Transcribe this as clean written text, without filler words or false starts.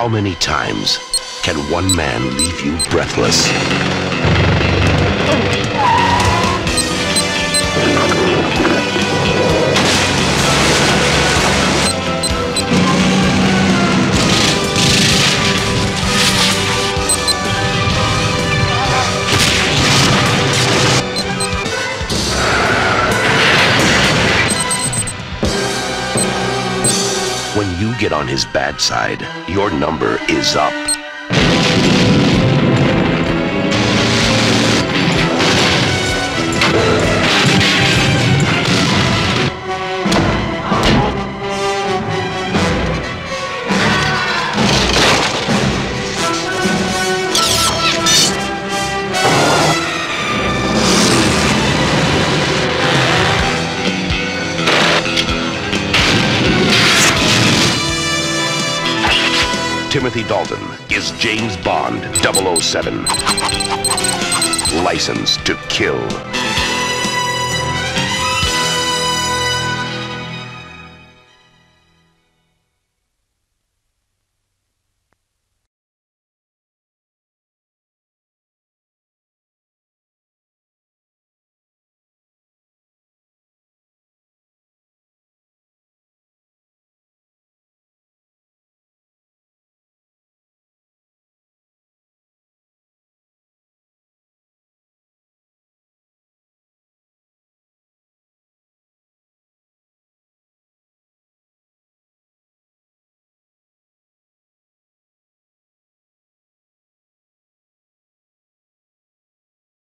How many times can one man leave you breathless? When you get on his bad side, your number is up. Timothy Dalton is James Bond 007. License to Kill.